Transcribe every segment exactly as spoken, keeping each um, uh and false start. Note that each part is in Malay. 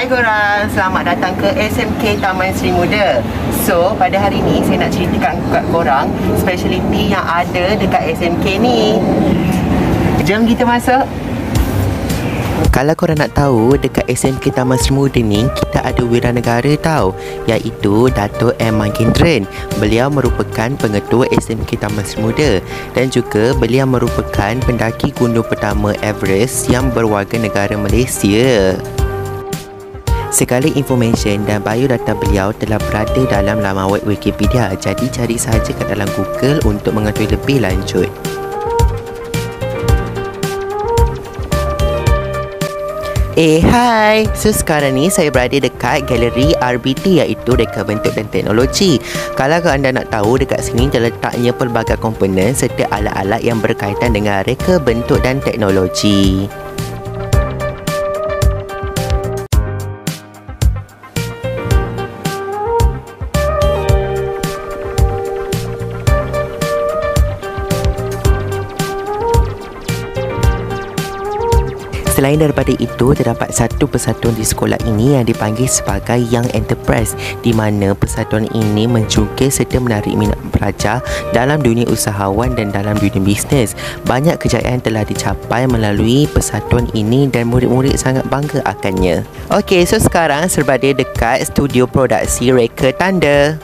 Hai korang, selamat datang ke S M K Taman Sri Muda. So, pada hari ni saya nak ceritakan kat korang speciality yang ada dekat S M K ni. Jom kita masuk. Kalau korang nak tahu, dekat S M K Taman Sri Muda ni, kita ada wiranegara tau, iaitu Dato' Emma Kendren. Beliau merupakan pengetua S M K Taman Sri Muda dan juga beliau merupakan pendaki gunung pertama Everest yang berwarga negara Malaysia. Segala information dan biodata beliau telah berada dalam laman web Wikipedia, jadi cari sahaja kat dalam Google untuk mengetahui lebih lanjut. Eh, hai! So, sekarang ni saya berada dekat galeri R B T, iaitu Reka Bentuk dan Teknologi. Kalau anda nak tahu, dekat sini terletaknya pelbagai komponen serta alat-alat yang berkaitan dengan reka bentuk dan teknologi. Selain daripada itu, terdapat satu persatuan di sekolah ini yang dipanggil sebagai Young Enterprise, di mana persatuan ini mencungkis serta menarik minat pelajar dalam dunia usahawan dan dalam dunia bisnes. Banyak kejayaan telah dicapai melalui persatuan ini dan murid-murid sangat bangga akannya. Okey, so sekarang serba dia dekat studio produksi Reka Tanda.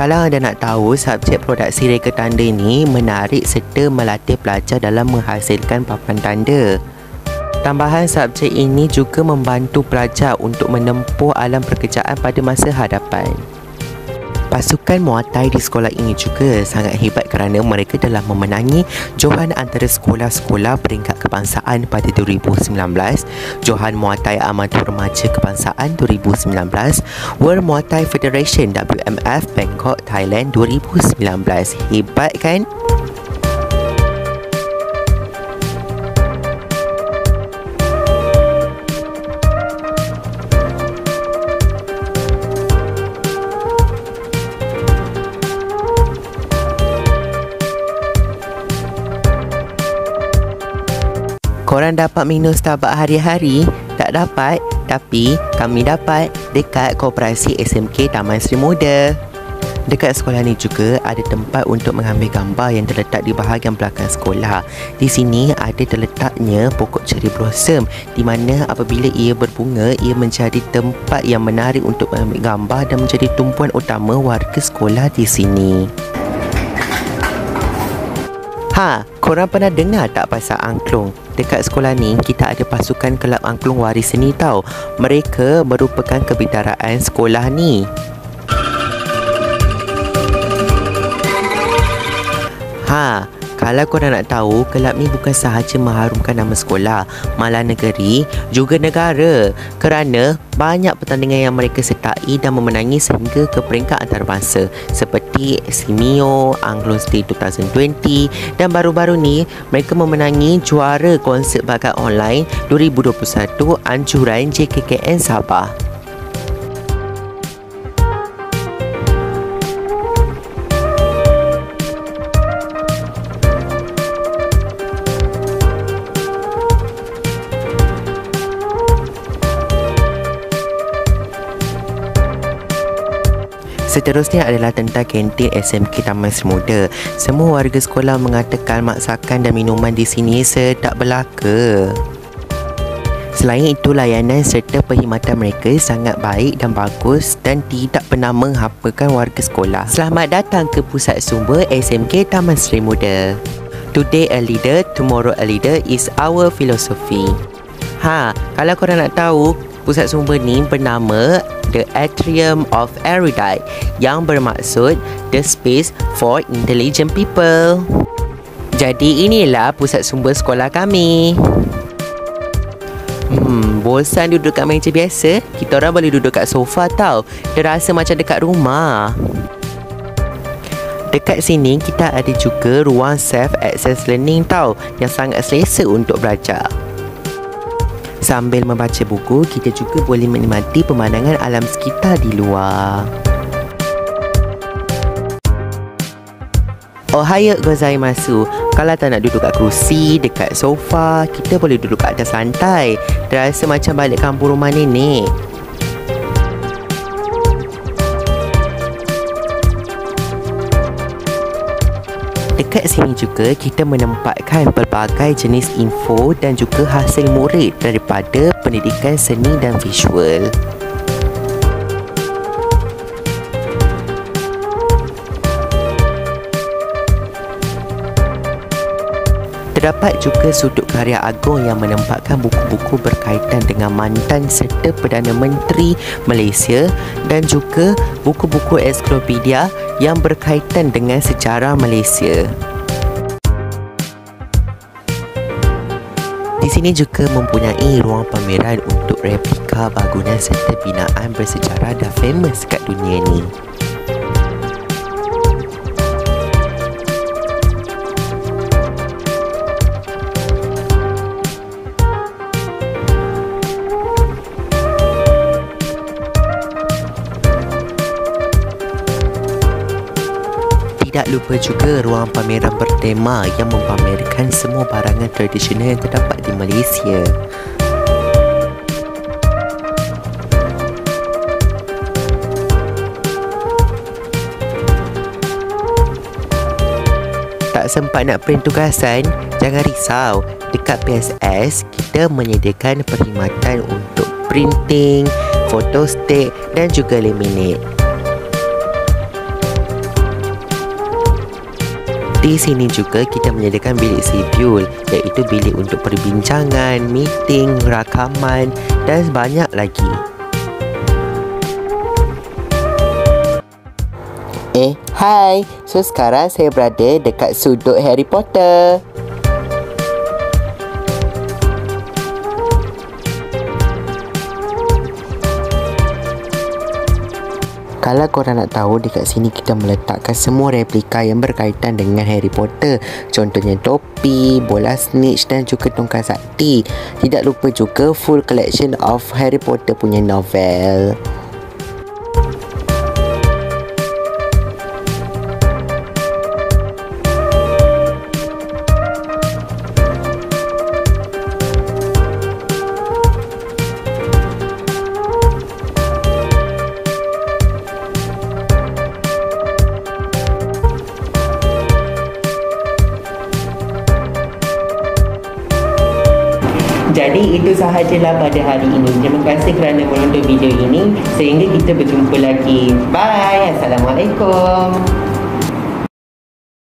Kalau anda nak tahu, subjek produksi reka tanda ini menarik serta melatih pelajar dalam menghasilkan papan tanda. Tambahan subjek ini juga membantu pelajar untuk menempuh alam pekerjaan pada masa hadapan. Pasukan Muay Thai di sekolah ini juga sangat hebat kerana mereka telah memenangi Johan Antara Sekolah-Sekolah Peringkat Kebangsaan pada dua ribu sembilan belas, Johan Muay Thai Amatur Remaja Kebangsaan dua ribu sembilan belas, World Muay Thai Federation W M F Bangkok, Thailand dua ribu sembilan belas. Hebat kan? Korang dapat minum Sabah hari-hari? Tak dapat, tapi kami dapat dekat Koperasi S M K Taman Sri Muda. Dekat sekolah ni juga ada tempat untuk mengambil gambar yang terletak di bahagian belakang sekolah. Di sini ada terletaknya pokok ceri blossom, di mana apabila ia berbunga, ia menjadi tempat yang menarik untuk mengambil gambar dan menjadi tumpuan utama warga sekolah di sini. Ha, korang pernah dengar tak pasal angklung? Dekat sekolah ni, kita ada pasukan kelab angklung waris seni tau. Mereka merupakan kebidaraan sekolah ni. Ha, kalau korang nak tahu, kelab ni bukan sahaja mengharumkan nama sekolah, malah negeri, juga negara, kerana banyak pertandingan yang mereka sertai dan memenangi sehingga ke peringkat antarabangsa seperti SEMIO, Angklung State dua ribu dua puluh dan baru-baru ni mereka memenangi juara konsert bakat online dua ribu dua puluh satu anjuran J K K N Sabah. Seterusnya adalah tentang kantin S M K Taman Sri Muda. Semua warga sekolah mengatakan masakan dan minuman di sini sedap belaka. Selain itu, layanan serta perkhidmatan mereka sangat baik dan bagus dan tidak pernah menghampakan warga sekolah. Selamat datang ke pusat sumber S M K Taman Sri Muda. Today a leader, tomorrow a leader is our philosophy. Ha, kalau korang nak tahu, pusat sumber ni bernama The Atrium of Erudite, yang bermaksud The Space for Intelligent People. Jadi inilah pusat sumber sekolah kami. Hmm, bosan duduk kat meja biasa, kita orang boleh duduk kat sofa tau. Terasa macam dekat rumah. Dekat sini kita ada juga ruang self-access learning tau, yang sangat selesa untuk belajar. Sambil membaca buku, kita juga boleh menikmati pemandangan alam sekitar di luar. Ohayo gozaimasu. Kalau tak nak duduk kat kerusi, dekat sofa, kita boleh duduk kat atas lantai. Terasa macam balik kampung rumah nenek. Dekat sini juga kita menempatkan pelbagai jenis info dan juga hasil murid daripada pendidikan seni dan visual. Terdapat juga sudut karya agung yang menempatkan buku-buku berkaitan dengan mantan serta Perdana Menteri Malaysia dan juga buku-buku ensiklopedia yang berkaitan dengan sejarah Malaysia. Di sini juga mempunyai ruang pameran untuk replika bangunan serta binaan bersejarah dah famous kat dunia ni. Tidak lupa juga ruang pameran bertema yang mempamerkan semua barangan tradisional yang terdapat di Malaysia. Tak sempat nak print tugasan? Jangan risau. Dekat P S S, kita menyediakan perkhidmatan untuk printing, photostat dan juga laminate. Di sini juga kita menyediakan bilik sipul, iaitu bilik untuk perbincangan, meeting, rakaman dan banyak lagi. Eh, hai. So sekarang saya berada dekat sudut Harry Potter. Kalau korang nak tahu, dekat sini kita meletakkan semua replika yang berkaitan dengan Harry Potter. Contohnya topi, bola snitch dan juga tongkat sakti. Tidak lupa juga full collection of Harry Potter punya novel. Jadi itu sahajalah pada hari ini. Terima kasih kerana menonton video ini. Sehingga kita berjumpa lagi. Bye. Assalamualaikum.